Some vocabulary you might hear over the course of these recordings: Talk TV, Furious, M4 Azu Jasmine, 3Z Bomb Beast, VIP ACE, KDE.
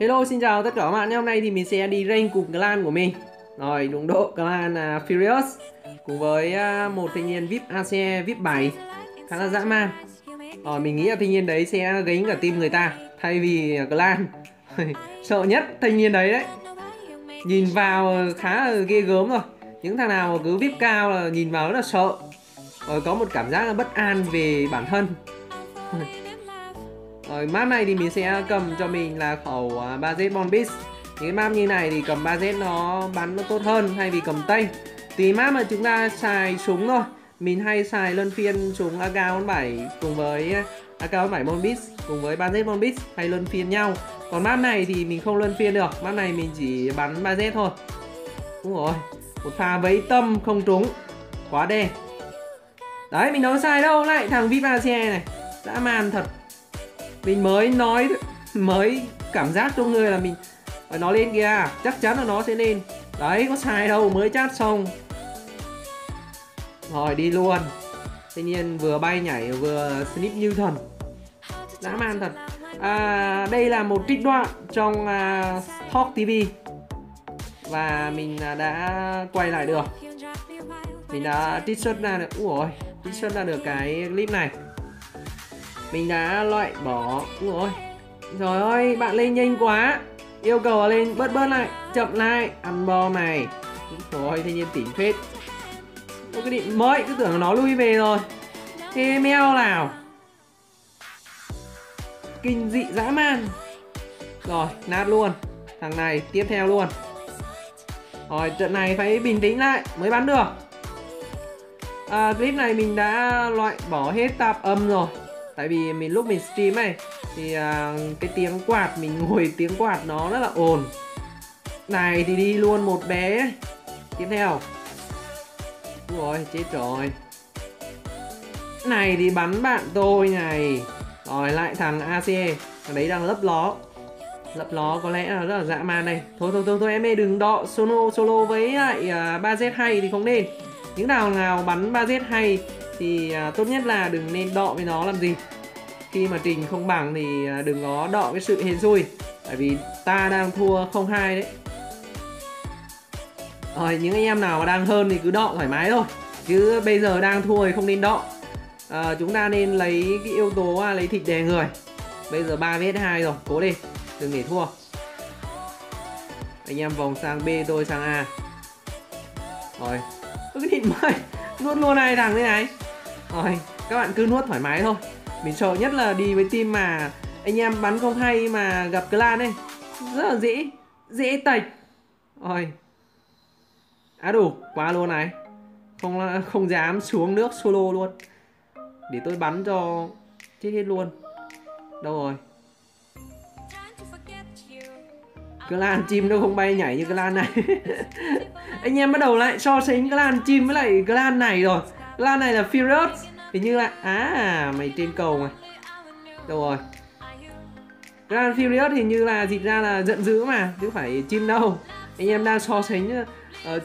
Hello, xin chào tất cả các bạn nhé. Hôm nay thì mình sẽ đi rank cùng clan của mình. Rồi, đúng độ clan là Furious cùng với một thanh niên VIP ACE VIP 7 khá là dã man. Rồi, mình nghĩ là thanh niên đấy sẽ gánh cả team người ta thay vì clan. Sợ nhất thanh niên đấy đấy. Nhìn vào khá là ghê gớm rồi. Những thằng nào mà cứ VIP cao là nhìn vào rất là sợ. Rồi, có một cảm giác là bất an về bản thân. Rồi, map này thì mình sẽ cầm cho mình là khẩu 3Z Bomb Beast. Những cái map như này thì cầm 3Z nó bắn nó tốt hơn thay vì cầm tay. Tùy map mà chúng ta xài súng thôi. Mình hay xài luân phiên súng AK-47 cùng với AK-47 Bomb Beast cùng với 3Z Bomb Beast, hay luân phiên nhau. Còn map này thì mình không luân phiên được, map này mình chỉ bắn 3Z thôi. Đúng rồi, một pha vẫy tâm không trúng, quá đê. Đấy, mình đâu sai đâu, lại thằng VIP ACE này, dã man thật. Mình mới cảm giác trong người là mình nó lên kìa, chắc chắn là nó sẽ lên. Đấy, có sai đâu, mới chat xong. Rồi, đi luôn. Tuy nhiên vừa bay nhảy vừa snip như thần, dã man thật. Đây là một trích đoạn trong Talk TV. Và mình đã quay lại được. Mình đã trích xuất ra được, trích xuất ra được cái clip này. Mình đã loại bỏ, trời ơi, bạn lên nhanh quá. Yêu cầu là lên bớt lại, chậm lại, ăn bom này. Trời ơi, thanh niên tỉnh phết. Tôi cái định mới, cứ tưởng nó lui về rồi. Thế meo nào. Kinh dị dã man. Rồi, nát luôn. Thằng này tiếp theo luôn. Rồi, trận này phải bình tĩnh lại mới bắn được. Clip này mình đã loại bỏ hết tạp âm rồi. Tại vì mình lúc mình stream này thì cái tiếng quạt, mình ngồi tiếng quạt nó rất là ồn. Này thì đi luôn một bé. Tiếp theo. Ôi chết rồi. Này thì bắn bạn tôi này. Rồi lại thằng ACE. Thằng đấy đang lấp ló. Lấp ló có lẽ là rất là dã man này. Thôi thôi em ơi, đừng đọ solo với lại 3Z hay thì không nên. Những nào nào bắn 3Z hay thì tốt nhất là đừng nên đọ với nó làm gì. Khi mà trình không bằng thì đừng có đọ với sự hên xui. Tại vì ta đang thua 0-2 đấy. Rồi, những anh em nào mà đang hơn thì cứ đọ thoải mái thôi. Chứ bây giờ đang thua thì không nên đọ. Chúng ta nên lấy cái yếu tố lấy thịt đè người. Bây giờ 3v2 rồi, cố lên, đừng để thua. Anh em vòng sang B, tôi sang A. Rồi, cái thịt mày nuốt luôn này, thằng thế này. Rồi, các bạn cứ nuốt thoải mái thôi. Mình sợ nhất là đi với team mà anh em bắn không hay mà gặp clan ấy. Rất là dễ tạch. Rồi. Á đủ, qua luôn này. Không dám xuống nước solo luôn. Để tôi bắn cho chết hết luôn. Đâu rồi? Clan chim đâu không bay nhảy như clan này. Anh em bắt đầu lại so sánh clan chim với lại clan này rồi. Clan này là Furious. Hình như là... mày trên cầu này. Đâu rồi? Clan Furious hình như là dịch ra là giận dữ mà, chứ phải chim đâu. Anh em đang so sánh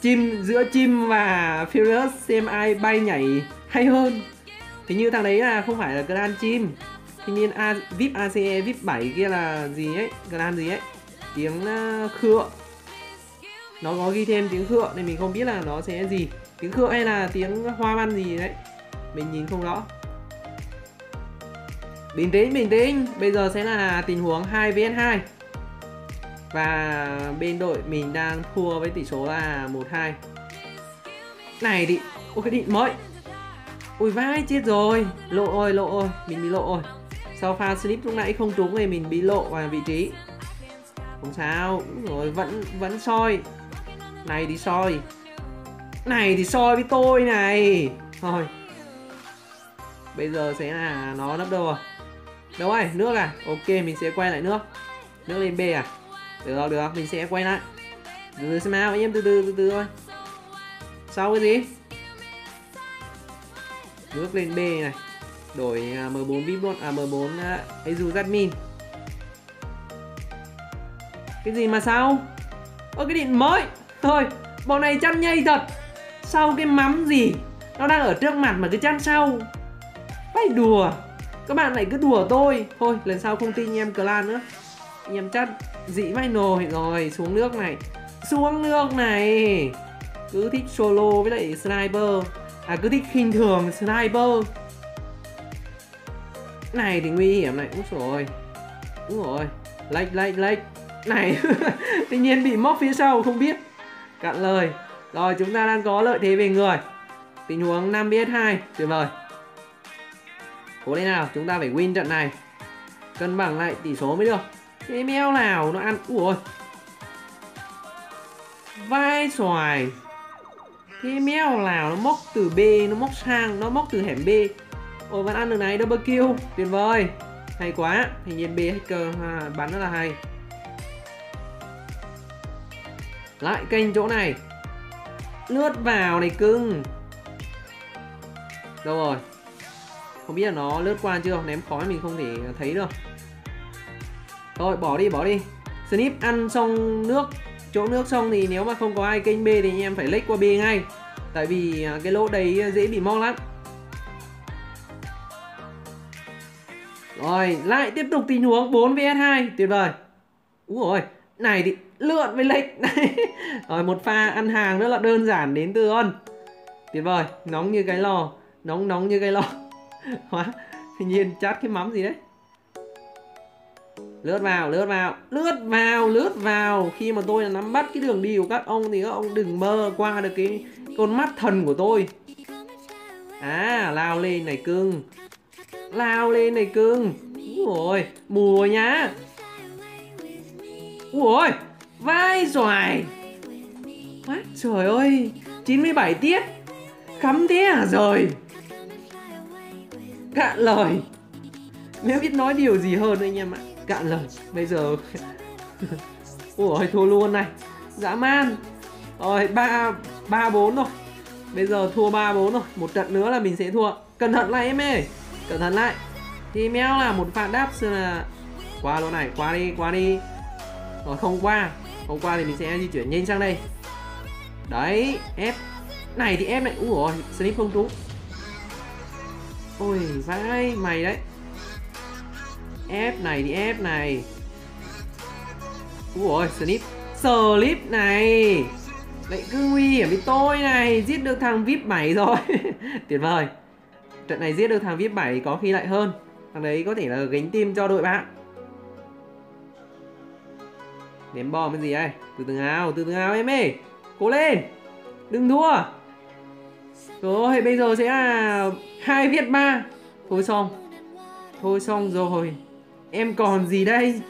chim, giữa chim và Furious xem ai bay nhảy hay hơn. Thì như thằng đấy là không phải là clan chim. Tuy nhiên VIP ACE VIP 7 kia là gì ấy? Clan gì ấy? Tiếng khựa. Nó có ghi thêm tiếng khựa nên mình không biết là nó sẽ gì. Tiếng khựa hay là tiếng hoa văn gì đấy, mình nhìn không rõ. Bình tĩnh, bình tĩnh. Bây giờ sẽ là tình huống 2 vs 2. Và bên đội mình đang thua với tỷ số là 1-2. Này thì ô cái định mới. Ui vai, chết rồi. Lộ ơi, mình bị lộ rồi. Sau pha slip lúc nãy không trúng thì mình bị lộ vào vị trí. Không sao, rồi vẫn soi. Này thì soi. Này thì soi với tôi này. Thôi. Bây giờ sẽ là nó nấp đâu rồi? Đâu rồi? Nước à? Ok, mình sẽ quay lại nước. Nước lên B à? Được, được, mình sẽ quay lại. Từ xem nào, anh em từ từ thôi. Sau cái gì? Nước lên B này. Đổi M4 Vibon, M4 Azu Jasmine. Cái gì mà sao? Ơ cái điện mới. Thôi, bọn này chăn nhây thật. Sau cái mắm gì? Nó đang ở trước mặt mà cứ chăn sau. Phải đùa. Các bạn lại cứ đùa tôi. Thôi, lần sau không tin em clan nữa. Nhiễm chất, dĩ vay nồi rồi, xuống nước này. Xuống nước này. Cứ thích solo với lại sniper. À cứ thích khinh thường sniper. Này thì nguy hiểm này, úi dồi ôi. Đúng rồi, lách. Này, tự nhiên bị móc phía sau không biết. Cạn lời. Rồi chúng ta đang có lợi thế về người. Tình huống 5 vs 2, tuyệt vời. Cố lên nào, chúng ta phải win trận này. Cân bằng lại tỷ số mới được. Cái mèo nào nó ăn, úi ôi. Vai xoài. Cái mèo nào nó móc từ B, nó móc sang, nó móc từ hẻm B. Ôi vẫn ăn được này, double kill, tuyệt vời. Hay quá, hình nhiên B hacker bắn rất là hay. Lại kênh chỗ này. Lướt vào này cưng. Đâu rồi? Không biết là nó lướt qua chưa, ném khói mình không thể thấy được. Thôi bỏ đi. Snip ăn xong nước, chỗ nước xong thì nếu mà không có ai kênh B thì anh em phải lách qua B ngay. Tại vì cái lỗ đấy dễ bị mong lắm. Rồi, lại tiếp tục tình huống 4 vs 2, tuyệt vời. Úi ôi, này thì lượn với lệch này. Rồi một pha ăn hàng rất là đơn giản đến từ On. Tuyệt vời, nóng như cái lò, nóng như cái lò. Hóa, tự nhiên chát cái mắm gì đấy. Lướt vào. Khi mà tôi nắm bắt cái đường đi của các ông thì các ông đừng mơ qua được cái con mắt thần của tôi. À, lao lên này cưng. Ui mùa nhá. Ui vai xoài. Quá trời ơi, 97 tiết cắm thế à, rồi cạn lời, nếu biết nói điều gì hơn anh em ạ. Cạn lời bây giờ. Ui thua luôn này, dã man. Rồi 3-4 rồi, bây giờ thua 3-4 rồi, một trận nữa là mình sẽ thua. Cẩn thận lại em ơi, cẩn thận lại. Thì mèo là một phạt đáp là qua lỗ này, qua đi. Rồi không qua thì mình sẽ di chuyển nhanh sang đây. Đấy, ép. Này thì ép này, úi dồi ôi, slip không trúng. Ôi, vãi mày đấy. Ép này. Úi dồi ôi, slip này. Lại cứ nguy hiểm với tôi này, giết được thằng VIP 7 rồi. Tuyệt vời. Trận này giết được thằng VIP 7 có khi lại hơn. Thằng đấy có thể là gánh tim cho đội bạn. Ném bom cái gì đây? Từ từ nào em ơi. Cố lên, đừng thua. Rồi bây giờ sẽ là 2 vs 3. Thôi xong rồi. Em còn gì đây?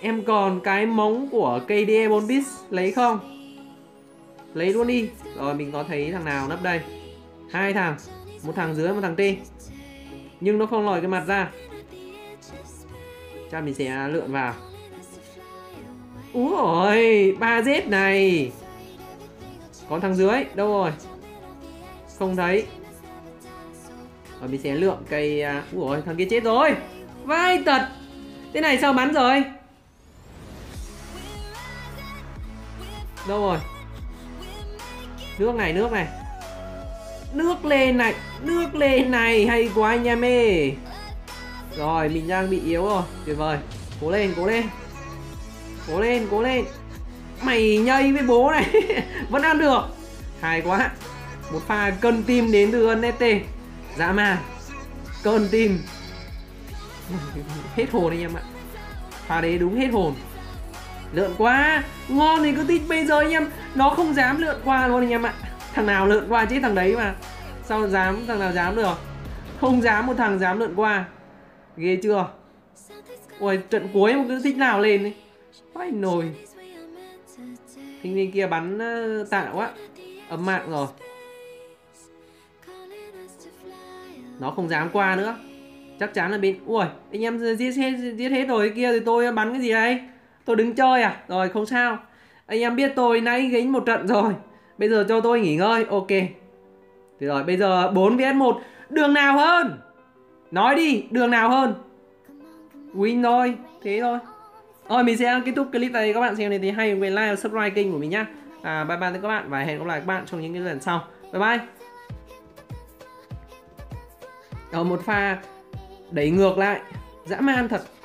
Em còn cái móng của KDE 4 bits lấy không? Lấy luôn đi. Rồi mình có thấy thằng nào nấp đây? 2 thằng, một thằng dưới, một thằng trên. Nhưng nó không lòi cái mặt ra. Chắc mình sẽ lượn vào. Úi ôi, 3Z này. Còn thằng dưới, đâu rồi? Không thấy. Rồi mình sẽ lượn cây. Úi ôi, thằng kia chết rồi. Vai tật. Thế này sao bắn rồi? Đâu rồi? Nước này. Nước lên này, hay quá anh em ơi. Rồi mình đang bị yếu rồi, tuyệt vời. Cố lên. Mày nhây với bố này. Vẫn ăn được. Hay quá. Một pha cân tim đến từ NT. Dã man. Cân tim. Hết hồn anh em ạ. Pha đấy đúng hết hồn. Lượn quá. Ngon thì cứ thích bây giờ anh em. Nó không dám lượn qua luôn anh em ạ. Thằng nào lượn qua chứ thằng đấy mà. Sao dám, thằng nào dám được. Không dám, một thằng dám lượn qua. Ghê chưa. Ôi trận cuối mà cứ thích nào lên đi. Vãi nồi. Thinh linh kia bắn tạ quá. Ấm mạng rồi. Nó không dám qua nữa. Chắc chắn là bên. Ui anh em giết hết rồi kia. Thì tôi bắn cái gì đấy? Tôi đứng chơi à? Rồi không sao. Anh em biết tôi nãy gánh một trận rồi. Bây giờ cho tôi nghỉ ngơi, ok. Thế rồi, bây giờ 4 vs 1. Đường nào hơn? Nói đi, đường nào hơn? Win thôi, thế thôi. Rồi mình sẽ kết thúc clip này, các bạn xem này thì hay đừng quên like và subscribe kênh của mình nhá. Bye bye các bạn và hẹn gặp lại các bạn trong những cái lần sau. Bye bye. Một pha đẩy ngược lại, dã man thật.